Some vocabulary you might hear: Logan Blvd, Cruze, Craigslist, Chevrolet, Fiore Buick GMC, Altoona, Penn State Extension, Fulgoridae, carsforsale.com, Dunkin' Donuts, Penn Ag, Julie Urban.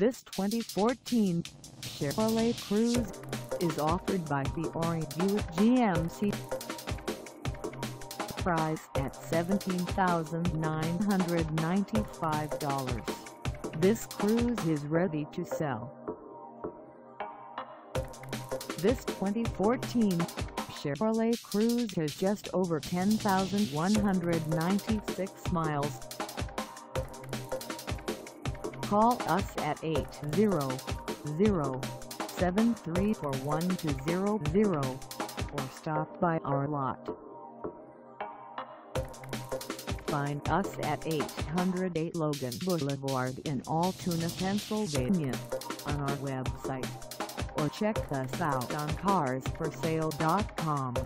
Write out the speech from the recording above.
This 2014 Chevrolet Cruze is offered by Fiore Buick GMC. Price at $17,995. This Cruze is ready to sell. This 2014 Chevrolet Cruze has just over 10,196 miles. Call us at 800-734-1200 or stop by our lot. Find us at 808 Logan Boulevard in Altoona, Pennsylvania, on our website, or check us out on carsforsale.com.